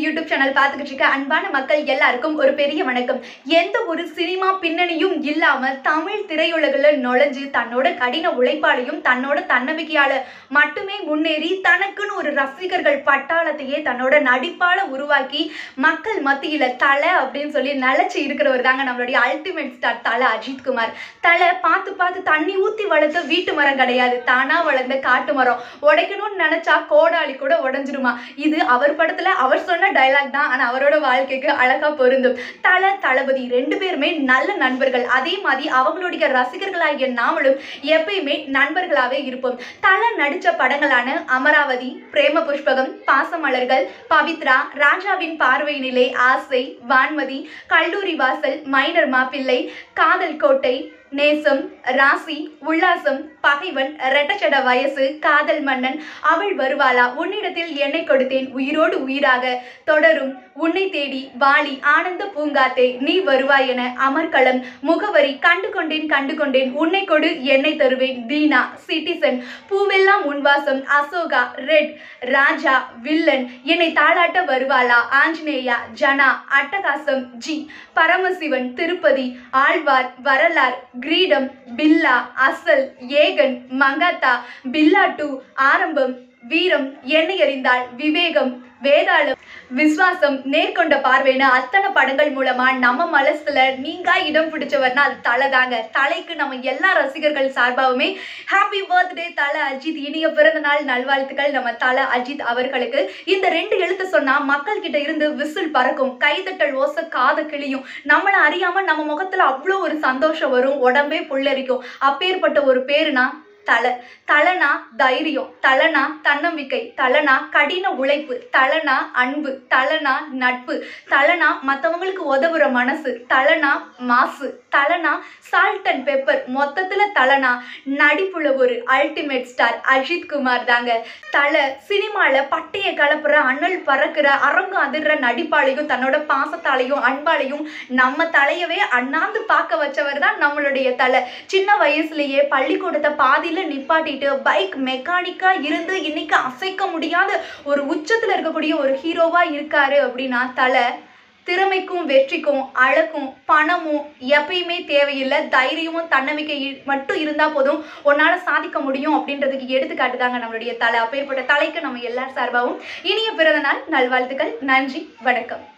YouTube channel पातुकिट्टिरुक्क अन्बान मक्कल एल्लारुक्कुम ओरु पेरिय वणक्कम एंद ओरु cinema पिन्नणियुम इल्लामल Tamil திரையுலகில நுழைஞ்சு தன்னோட கடின உழைப்பாலையும் தன்னோட தன்னம்பிக்கையால மட்டுமே முன்னேறி தனக்குன்னு ஒரு ரசிகர்கள் பட்டாளத்தையே தன்னோட நடிப்பால உருவாக்கி மக்கள் மத்தியில தல அப்படினு சொல்லி நலச்சி இருக்குறவர் தாங்க நம்மளுடைய அல்டிமேட் ஸ்டார் தல அஜித் குமார். தல பாத்து பாத்து தண்ணி ஊத்தி வளர்த்த வீட்டு மரம் கிடையாது, தானா வளர்ந்த காட்டு மரம். உடைக்கணும்னு நினைச்சா கோடாலி கூட உடைஞ்சிருமா. இது அவர் படத்துல அவர் சொன்ன டயலாக் தான், ஆனா அவரோட வாழ்க்கைக்கு அழகா பொருந்தும். தல தளபதி ரெண்டு பேருமே நல்ல நண்பர்கள். அதே மாதிரி அவங்களுடைய ரசிகர்களாகிய நாமளும் எப்பயுமே நண்பர்களாவே இருப்போம். தல நடிச்ச படங்களான அமராவதி, பிரேம புஷ்பகம், பாசமலர்கள், பவித்ரா, ராஜாவின் பார்வையினிலே, ஆசை, வான்மதி, கல்லூரி வாசல், மைனர் மாப்பிள்ளை, காதல் கோட்டை, நேசம், ராசி, உல்லாசம், பகைவன், ரெட்டச்சட வயசு, காதல் மன்னன், அவள் வருவாளா, உன்னிடத்தில் என்னை கொடுத்தேன், உயிரோடு உயிராக, தொடரும், உன்னை தேடி, வாலி, ஆனந்த பூங்காத்தே, நீ வருவாய் என, அமர்க்களம், முகவரி, கண்டு கொண்டேன், உன்னை கொடு என்னை தருவேன், Dheena, Citizen, Poovellam Unvasam, Asoka, Red, Raja, Villain, Ennai Thalatta வருவாளா, ஆஞ்சநேயா, ஜனா, அட்டகாசம், ஜி, பரமசிவன், திருப்பதி, ஆழ்வார், வரலார், கிரீடம், பில்லா, அசல், ஏகன், மங்காத்தா, பில்லா டூ, ஆரம்பம், வீரம், என்னை அறிந்தால், விவேகம், வேதாளம், விஸ்வாசம், நேர்கொண்ட பார்வைன்னு அத்தனை படங்கள் மூலமா நம்ம மனசுல நீங்கா இடம் பிடிச்சவர்னா அது தலை தாங்க. தலைக்கு நம்ம எல்லா ரசிகர்கள் சார்பாகவுமே ஹாப்பி பர்த்டே தல அஜித், இனிய பிறந்த நாள் நல்வாழ்த்துக்கள் நம்ம தல அஜித் அவர்களுக்கு. இந்த ரெண்டு எழுத்து சொன்னா மக்கள் கிட்ட இருந்து விசில் பறக்கும், கைதட்டல் ஓசை காத கிளியும், நம்மளை அறியாம நம்ம முகத்துல அவ்வளோ ஒரு சந்தோஷம் வரும், உடம்பே புல்லரிக்கும். அப்பேற்பட்ட ஒரு பேருனா தல. தலனா தைரியம், தலனா தன்னம்பிக்கை, தலனா கடின உழைப்பு, தலனா அன்பு, தலனா நட்பு, தலனா மற்றவங்களுக்கு உதவுற மனசு, தலனா மாசு, தலனா சால்ட் அண்ட் பெப்பர். மொத்தத்துல தலனா நடிப்புள்ள ஒரு அல்டிமேட் ஸ்டார் அஜித் குமார் தாங்க. தல சினிமால பட்டையை கலப்புற, அனல் பறக்கிற, அரங்கு அதிர்ற நடிப்பாலையும் தன்னோட பாசத்தாலையும் அன்பாலையும் நம்ம தலையவே அண்ணாந்து பார்க்க வச்சவர் தான் நம்மளுடைய தல. சின்ன வயசுலயே பள்ளிக்கூடத்தை பாதி நிப்பாட்டிட்டு பைக் மெக்கானிக்கா இருந்து இன்னைக்கு அசைக்க முடியாத ஒரு உச்சத்துல இருக்கக்கூடிய ஒரு ஹீரோவா இருக்காரு அப்படின்னா தல திறமைக்கும் வெற்றிக்கும் அழகும் பணமும் எப்பயுமே தேவையில்லை, தைரியமும் தன்னம்பிக்கை மட்டும் இருந்தால் போதும், உன்னால் சாதிக்க முடியும் அப்படின்றதுக்கு எடுத்துக்காட்டுதாங்க நம்மளுடைய தலை. அப்பேற்பட்ட தலைக்கு நம்ம எல்லார் சார்பாகவும் இனிய பிறந்த நாள் நல்வாழ்த்துக்கள். நன்றி, வணக்கம்.